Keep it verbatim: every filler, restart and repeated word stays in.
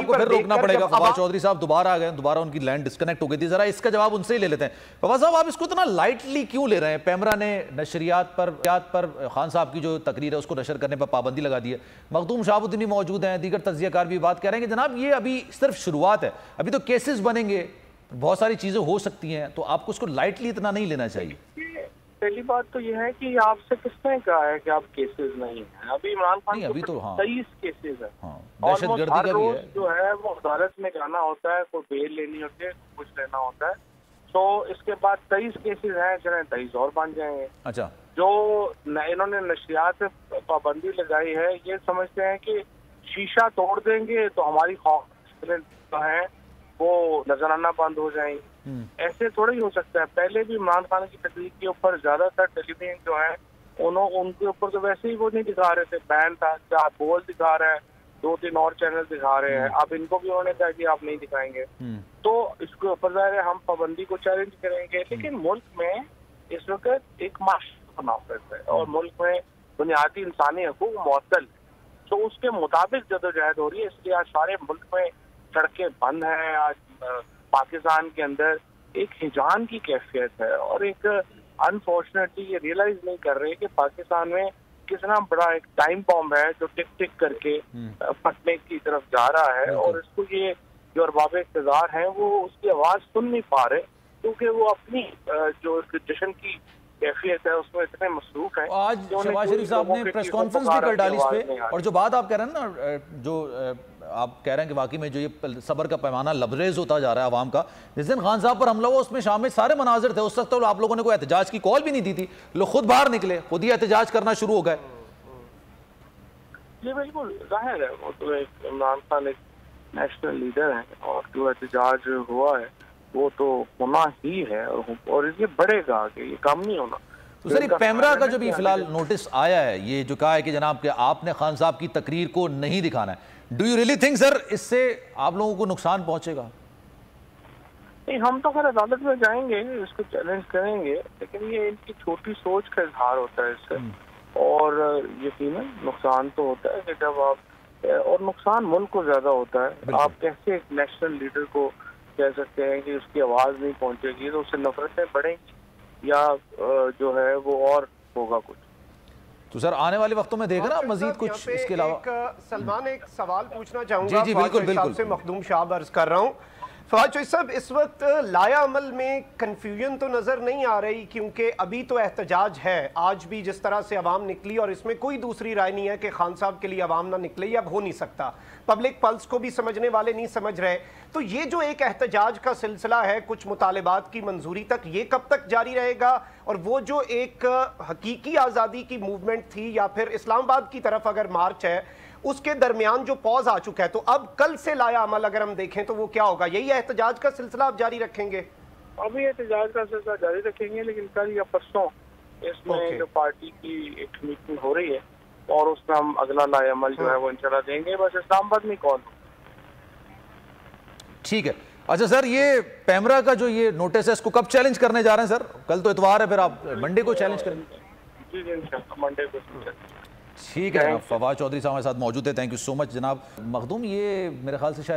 आपको फिर रोकना पड़ेगा। फवाद चौधरी साहब दोबारा आ गए, दोबारा उनकी लैंड डिस्कनेक्ट हो गई थी, जरा इसका जवाब उनसे ही ले लेते हैं। फवाद साहब, आप इसको इतना लाइटली क्यों ले रहे हैं? पैमरा ने नशरियात पर पर खान साहब की जो तकरीर है उसको नशर करने पर पाबंदी लगा दी है, मखदूम शाहबुद्दीनी मौजूद हैं, दीगर तजज़ियाकार भी बात कह रहे हैं कि जनाब ये अभी सिर्फ शुरुआत है, अभी तो केसेस बनेंगे, बहुत सारी चीज़ें हो सकती हैं, तो आपको उसको लाइटली इतना नहीं लेना चाहिए। पहली बात तो यह है कि आपसे किसने कहा है कि आप केसेस नहीं हैं? अभी इमरान खान अभी तो हाँ। तेईस केसेस है, हाँ। दहशतगर्दी का भी है। जो है वो अदालत में जाना होता है, कोई बेल लेनी होती है, कुछ लेना होता है, तो इसके बाद तेईस केसेस हैं, चले तेईस और बन जाएंगे। अच्छा, जो इन्होंने नशियात पे पाबंदी लगाई है, ये समझते हैं कि शीशा तोड़ देंगे तो हमारी खौफ है वो नजराना बंद हो जाएंगे। ऐसे थोड़ा ही हो सकता है। पहले भी इमरान खान की तकरीर के ऊपर ज्यादातर टेलीविजन जो है उन्होंने उनके ऊपर तो वैसे ही वो नहीं दिखा रहे थे, बैन था, चार बोल दिखा रहे हैं, दो तीन और चैनल दिखा रहे हैं, अब इनको भी उन्होंने कहा कि आप नहीं दिखाएंगे, तो इसके ऊपर जाहिर है हम पाबंदी को चैलेंज करेंगे। लेकिन मुल्क में इस वक्त एक माशरा नाफिज़ है और मुल्क में बुनियादी इंसानी हकूक मुअत्तल, तो उसके मुताबिक जदोजहद हो रही है। इसलिए आज सारे मुल्क में सड़कें बंद हैं, आज पाकिस्तान के अंदर एक हिजान की कैफियत है और एक अनफॉर्चुनेटली ये रियलाइज नहीं कर रहे कि पाकिस्तान में कितना बड़ा एक टाइम बॉम्ब है जो टिक टिक करके फटने की तरफ जा रहा है, और इसको ये जो अरबाब इक़्तिदार हैं वो उसकी आवाज़ सुन नहीं पा रहे क्योंकि वो अपनी जो जश्न की कैफियत है उसमें इतने मसरूफ हैं। आज शहबाज शरीफ साहब ने प्रेस कॉन्फ्रेंस भी कर डाली इस पे, और जो बात आप कह रहे हैं ना, जो आप कह रहे हैं कि वाकई में जो ये सबर का पैमाना लबरेज होता जा रहा है आवाम का, जिस दिन खान साहब पर हमला हुआ उसमें शामिल सारे मनाजिर थे, उस वक्त तो आप लोगों ने कोई एहतजाज की कॉल भी नहीं दी थी, लोग खुद बाहर निकले, खुद ही एहतजाज करना शुरू हो गए। ये बिल्कुल जाहिर है वो तो एक इमरान खान एक नेशनल लीडर है और जो एहतजाज हुआ है वो तो होना ही है और ये बढ़ेगा आगे, ये काम नहीं होना। तो सर, पैमरा का जो भी फिलहाल नोटिस आया है, ये जो कहा है कि जनाब के आपने खान साहब की तकरीर को नहीं दिखाना है, do you really think sir इससे आप लोगों को नुकसान पहुंचेगा? नहीं, हम तो खैर अदालत में जाएंगे, इसको चैलेंज करेंगे, लेकिन ये इनकी छोटी सोच का इजहार होता है इससे, और यकीनन नुकसान तो होता है कि जब आप, और नुकसान मुल्क को ज्यादा होता है। आप कैसे एक नेशनल लीडर को कह सकते हैं कि उसकी आवाज़ नहीं पहुंचेगी, तो उससे नफरतें बढ़ेंगी या जो है वो और होगा कुछ। तो सर आने वाले वक्तों में देखना मजीद कुछ इसके अलावा। सलमान, एक सवाल पूछना चाहूँगा, जी जी बिल्कुल बिल्कुल से मखदूम शाह अर्ज कर रहा हूँ। फवाद चौधरी साहब, इस वक्त लाया अमल में कन्फ्यूजन तो नज़र नहीं आ रही क्योंकि अभी तो एहतजाज है, आज भी जिस तरह से आवाम निकली, और इसमें कोई दूसरी राय नहीं है कि खान साहब के लिए आवाम ना निकले, अब हो नहीं सकता, पब्लिक पल्स को भी समझने वाले नहीं समझ रहे, तो ये जो एक एहतजाज का सिलसिला है कुछ मुतालबात की मंजूरी तक, ये कब तक जारी रहेगा? और वो जो एक हकीकी आज़ादी की मूवमेंट थी या फिर इस्लामाबाद की तरफ अगर मार्च है, उसके दरमियान जो पॉज आ चुका है, तो अब कल से लाया अमल अगर हम देखें तो वो क्या होगा? यही एहतजाज का सिलसिला आप जारी रखेंगे? अभी एहतजाज का सिलसिला जारी रखेंगे, लेकिन कल या परसों इसमें जो पार्टी की एक मीटिंग हो रही है और उसमें हम अगला लाया अमल जो है वो इंशाल्लाह देंगे, बस इस्लामाबाद में कॉल। ठीक है। अच्छा सर, ये पैमरा का जो ये नोटिस है इसको कब चैलेंज करने जा रहे हैं सर? कल तो इतवार है, फिर आप मंडे को चैलेंज करेंगे? जी जी इंशाल्लाह मंडे को। ठीक है, फवाद चौधरी साहब हमारे साथ मौजूद है, थैंक यू सो मच जनाब। मखदूम, ये मेरे ख्याल से शायद